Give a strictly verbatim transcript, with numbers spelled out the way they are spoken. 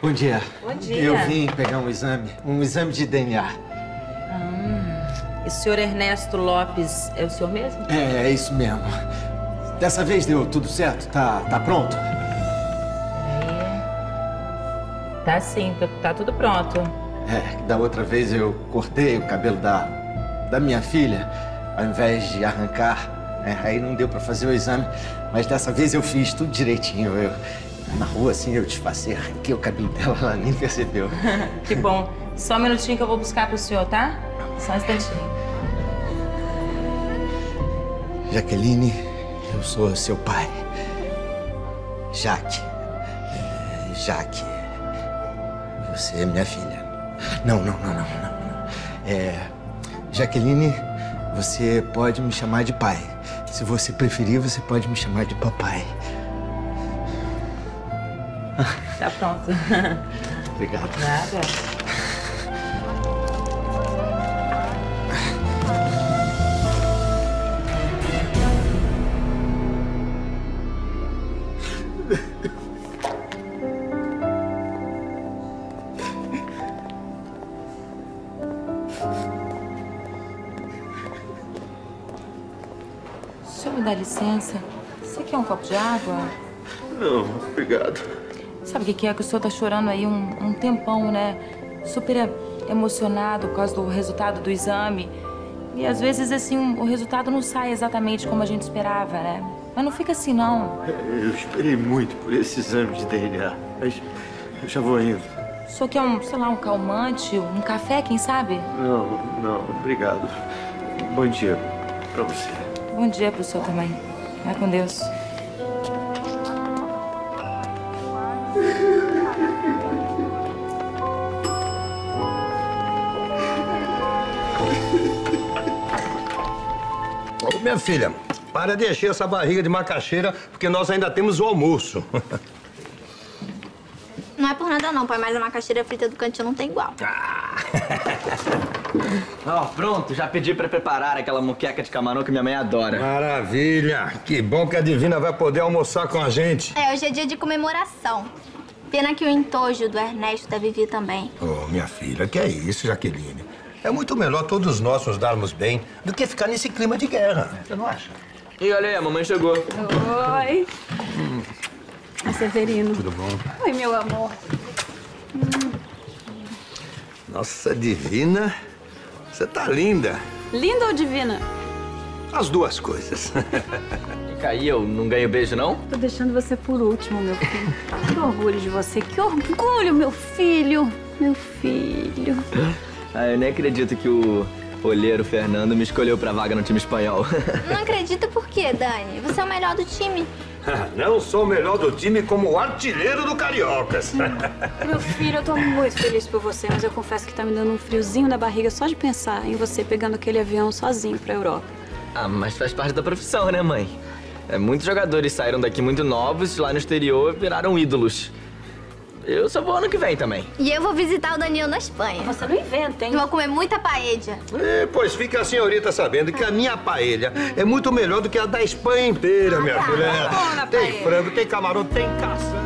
Bom dia. Bom dia. Eu vim pegar um exame, um exame de D N A. Ah, e o senhor Ernesto Lopes é o senhor mesmo? É, é isso mesmo. Dessa vez deu tudo certo? Tá, tá pronto? É. Tá sim, tá, tá tudo pronto. É, da outra vez eu cortei o cabelo da, da minha filha, ao invés de arrancar. É, aí não deu pra fazer o exame, mas dessa vez eu fiz tudo direitinho. Eu, na rua, assim, eu disfarcei, arranquei o cabelo dela, ela nem percebeu. Que bom. Só um minutinho que eu vou buscar pro senhor, tá? Só um instantinho. Jaqueline, eu sou seu pai. Jaque. Jaque. Você é minha filha. Não, não, não, não, não. É... Jaqueline, você pode me chamar de pai. Se você preferir, você pode me chamar de papai. Tá pronto. Obrigado. Nada. O senhor me dá licença? Você quer um copo de água? Não, obrigado. Sabe o que é? Que o senhor tá chorando aí um, um tempão, né? Super emocionado por causa do resultado do exame. E às vezes, assim, o resultado não sai exatamente como a gente esperava, né? Mas não fica assim, não. Eu esperei muito por esse exame de D N A, mas eu já vou indo. O senhor quer um, sei lá, um calmante, um café, quem sabe? Não, não, obrigado. Bom dia pra você. Bom dia pro senhor também. Vai com Deus. Ô, minha filha, para de encher essa barriga de macaxeira, porque nós ainda temos o almoço. Não é por nada não, pai, mas a macaxeira frita do cantinho não tem igual. Ah. Ó, pronto, já pedi pra preparar aquela muqueca de camarão que minha mãe adora. Maravilha! Que bom que a Divina vai poder almoçar com a gente. É, hoje é dia de comemoração. Pena que o entojo do Ernesto deve vir também. Ô, minha filha, que é isso, Jaqueline? É muito melhor todos nós nos darmos bem do que ficar nesse clima de guerra. Você não acha? E olha aí, a mamãe chegou. Oi. Hum. Severino. Tudo bom? Oi, meu amor. Hum. Nossa, Divina, você tá linda. Linda ou divina? As duas coisas. E aí, eu não ganho beijo, não? Tô deixando você por último, meu filho. Que orgulho de você, que orgulho, meu filho. Meu filho. Ah, eu nem acredito que o olheiro Fernando me escolheu pra vaga no time espanhol. Não acredito por quê, Dani? Você é o melhor do time. Não sou o melhor do time como o artilheiro do Cariocas. Meu filho, eu tô muito feliz por você, mas eu confesso que tá me dando um friozinho na barriga só de pensar em você pegando aquele avião sozinho pra Europa. Ah, mas faz parte da profissão, né, mãe? É, muitos jogadores saíram daqui muito novos, lá no exterior viraram ídolos. Eu só vou ano que vem também. E eu vou visitar o Daniel na Espanha. Você não inventa, hein? Eu vou comer muita paella. É, pois fica a senhorita sabendo que a minha paella é muito melhor do que a da Espanha inteira, minha filha. Tem frango, tem camarão, tem caça.